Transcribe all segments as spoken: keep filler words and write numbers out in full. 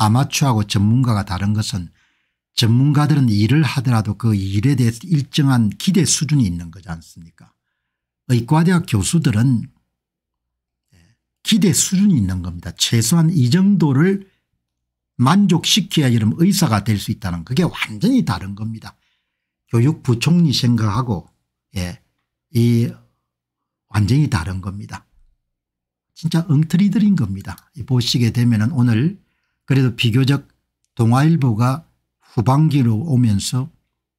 아마추어하고 전문가가 다른 것은 전문가들은 일을 하더라도 그 일에 대해서 일정한 기대 수준이 있는 거지 않습니까? 의과대학 교수들은 기대 수준이 있는 겁니다. 최소한 이 정도를 만족시켜야 이런 의사가 될 수 있다는, 그게 완전히 다른 겁니다. 교육부총리 생각하고 예, 이 완전히 다른 겁니다. 진짜 엉터리들인 겁니다. 보시게 되면 오늘 그래도 비교적 동아일보가 후반기로 오면서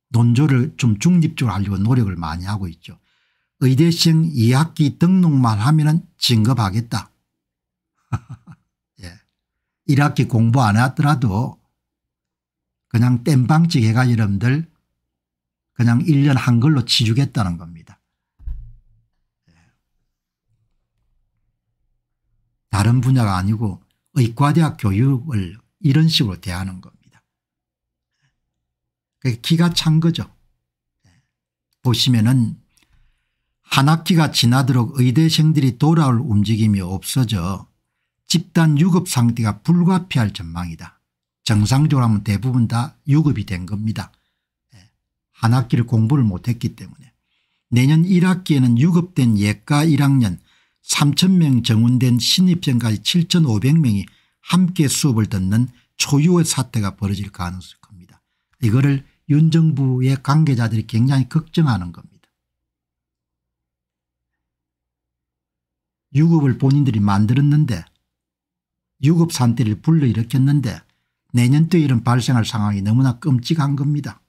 논조를 좀 중립적으로 하려고 노력을 많이 하고 있죠. 의대 시행 이 학기 등록만 하면 진급하겠다. 예. 일 학기 공부 안 하더라도 그냥 땜방찍 해가 여러분들 그냥 일 년 한글로 치주겠다는 겁니다. 예. 다른 분야가 아니고 의과대학 교육을 이런 식으로 대하는 겁니다. 그게 기가 찬 거죠. 예. 보시면은 한 학기가 지나도록 의대생들이 돌아올 움직임이 없어져 집단 유급 상태가 불가피할 전망이다. 정상적으로 하면 대부분 다 유급이 된 겁니다. 한 학기를 공부를 못했기 때문에. 내년 일 학기에는 유급된 예과 일 학년 삼천 명 정원된 신입생까지 칠천오백 명이 함께 수업을 듣는 초유의 사태가 벌어질 가능성이 큽니다. 이거를 윤 정부의 관계자들이 굉장히 걱정하는 겁니다. 유급을 본인들이 만들었는데 유급 산태를 불러일으켰는데 내년도에 이런 발생할 상황이 너무나 끔찍한 겁니다.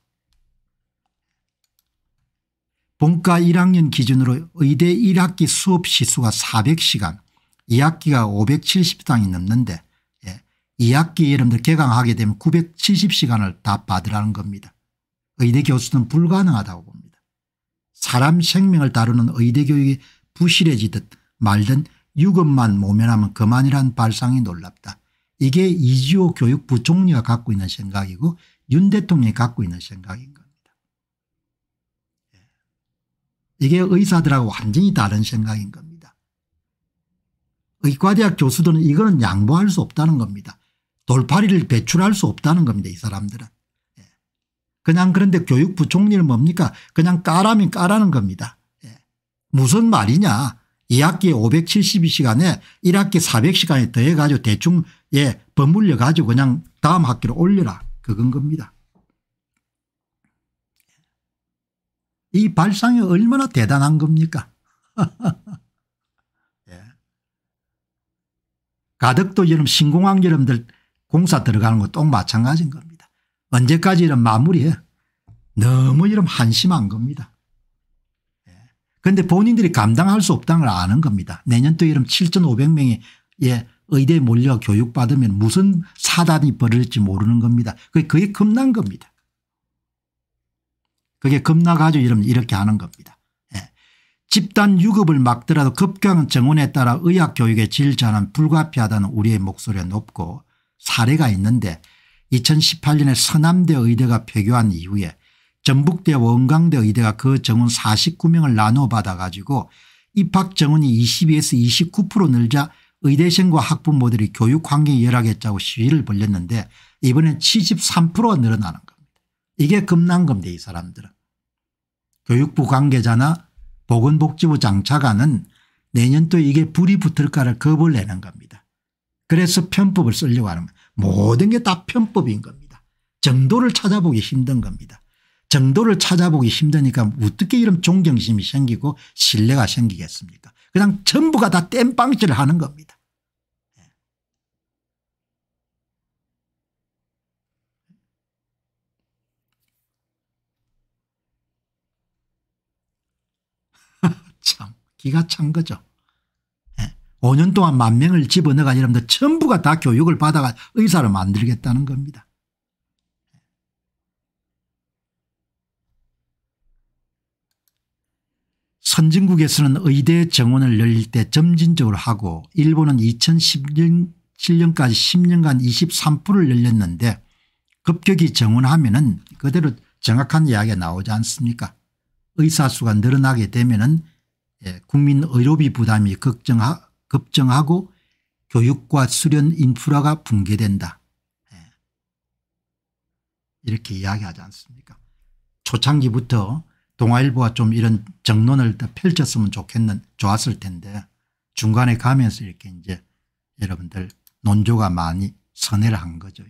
본과 일 학년 기준으로 의대 일 학기 수업 시수가 사백 시간, 이 학기가 오백칠십 시간이 넘는데 이 학기에 여러분들 개강하게 되면 구백칠십 시간을 다 받으라는 겁니다. 의대 교수는 불가능하다고 봅니다. 사람 생명을 다루는 의대 교육이 부실해지듯 말든 유급만 모면하면 그만이란 발상이 놀랍다. 이게 이지호 교육부 총리가 갖고 있는 생각이고 윤 대통령이 갖고 있는 생각인 겁니다. 이게 의사들하고 완전히 다른 생각인 겁니다. 의과대학 교수들은 이거는 양보할 수 없다는 겁니다. 돌팔이를 배출할 수 없다는 겁니다. 이 사람들은. 그냥 그런데 교육부 총리는 뭡니까? 그냥 까라면 까라는 겁니다. 무슨 말이냐. 이 학기에 오백칠십이 시간에 일 학기 사백 시간에 더해가지고 대충 예 버물려 가지고 그냥 다음 학기로 올려라. 그건 겁니다. 이 발상이 얼마나 대단한 겁니까? 예. 가덕도 여름 신공항 여름들 공사 들어가는 거 똑 마찬가지인 겁니다. 언제까지 이런 마무리해? 너무 이런 한심한 겁니다. 그런데 본인들이 감당할 수 없다는 걸 아는 겁니다. 내년도 이러면 칠천오백 명이 예, 의대에 몰려 교육받으면 무슨 사단이 벌어질지 모르는 겁니다. 그게, 그게 겁난 겁니다. 그게 겁나가지고 이러면 이렇게 하는 겁니다. 예. 집단 유급을 막더라도 급격한 정원에 따라 의학교육의 질 전환은 불가피하다는 우리의 목소리가 높고 사례가 있는데 이천십팔 년에 서남대 의대가 폐교한 이후에 전북대 원광대 의대가 그 정원 사십구 명을 나눠 받아 가지고 입학 정원이 이십이에서 이십구 퍼센트 늘자 의대생과 학부모들이 교육 환경이 열악했다고 시위를 벌였는데 이번엔 칠십삼 퍼센트가 늘어나는 겁니다. 이게 겁난 겁니다. 이 사람들은. 교육부 관계자나 보건복지부 장차관은 내년도에 이게 불이 붙을까를 겁을 내는 겁니다. 그래서 편법을 쓰려고 하는 겁니다. 모든 게 다 편법인 겁니다. 정도를 찾아보기 힘든 겁니다. 정도를 찾아보기 힘드니까 어떻게 이런 존경심이 생기고 신뢰가 생기겠습니까? 그냥 전부가 다 땜빵질을 하는 겁니다. 참 기가 찬 거죠. 오 년 동안 만 명을 집어넣어가 여러분들 전부가 다 교육을 받아가 의사를 만들겠다는 겁니다. 선진국에서는 의대 정원을 열릴 때 점진적으로 하고 일본은 이천십칠 년까지 십 년간 이십삼 퍼센트를 열렸는데 급격히 정원하면은 그대로 정확한 이야기가 나오지 않습니까? 의사 수가 늘어나게 되면은 국민 의료비 부담이 급증하고 교육과 수련 인프라가 붕괴된다. 이렇게 이야기하지 않습니까? 초창기부터 동아일보가 좀 이런 정론을 더 펼쳤으면 좋겠는, 좋았을 텐데 중간에 가면서 이렇게 이제 여러분들 논조가 많이 선회를 한 거죠.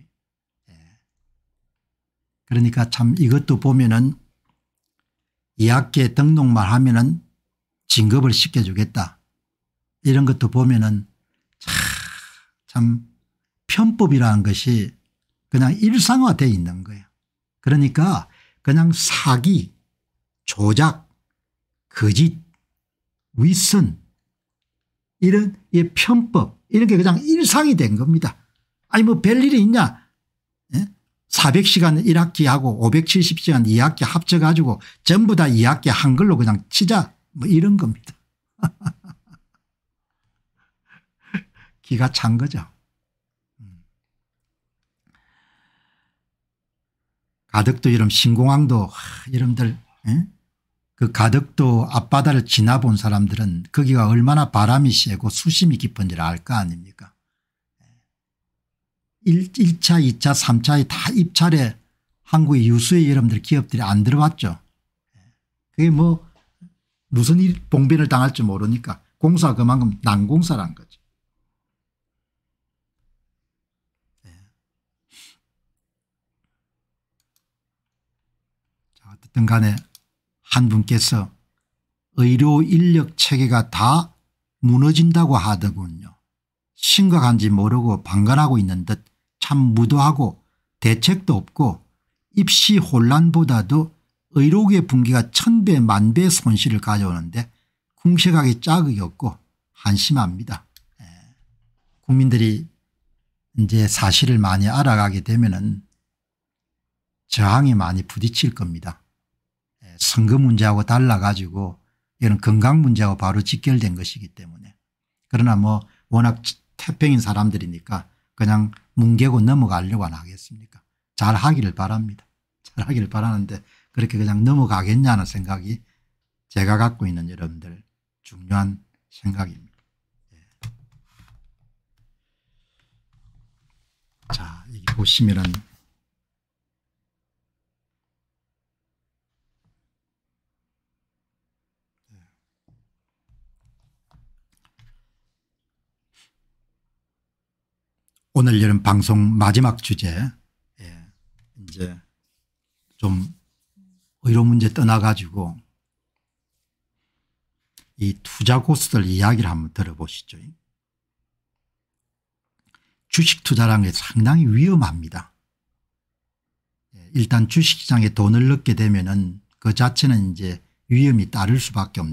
예. 그러니까 참 이것도 보면은 이학기에 등록만 하면은 진급을 시켜주겠다. 이런 것도 보면은 참 편법이라는 것이 그냥 일상화되어 있는 거예요. 그러니까 그냥 사기, 조작, 거짓, 윗선 이런 이 편법 이런 게 그냥 일상이 된 겁니다. 아니 뭐 별일이 있냐. 예? 사백 시간 일 학기하고 오백칠십 시간 이 학기 합쳐가지고 전부 다 이 학기 한글로 그냥 치자 뭐 이런 겁니다. 기가 찬 거죠. 가덕도 이름 신공항도 여러분들 에? 그 가덕도 앞바다를 지나본 사람들은 거기가 얼마나 바람이 세고 수심이 깊은지를 알 거 아닙니까? 일, 일 차 이 차 삼 차에 다 입찰에 한국의 유수의 여러분들 기업들이 안 들어왔죠. 그게 뭐 무슨 일 봉변을 당할지 모르니까 공사가 그만큼 난공사란 거죠. 어쨌든 간에 한 분께서 의료 인력 체계가 다 무너진다고 하더군요. 심각한지 모르고 방관하고 있는 듯 참 무도하고 대책도 없고 입시 혼란보다도 의료계 붕괴가 천배 만배 손실을 가져오는데 궁색하게 자극이 없고 한심합니다. 예. 국민들이 이제 사실을 많이 알아가게 되면은 저항이 많이 부딪힐 겁니다. 선거 문제하고 달라가지고 이런 건강 문제하고 바로 직결된 것이기 때문에. 그러나 뭐 워낙 태평인 사람들이니까 그냥 뭉개고 넘어가려고 안 하겠습니까? 잘 하기를 바랍니다. 잘 하기를 바라는데 그렇게 그냥 넘어가겠냐는 생각이 제가 갖고 있는 여러분들 중요한 생각입니다. 예. 자, 여기 보시면은 오늘 이런 방송 마지막 주제, 예, 이제 좀 의료 문제 떠나가지고 이 투자 고수들 이야기를 한번 들어보시죠. 주식 투자라는 게 상당히 위험합니다. 예, 일단 주식시장에 돈을 넣게 되면은 그 자체는 이제 위험이 따를 수밖에 없는.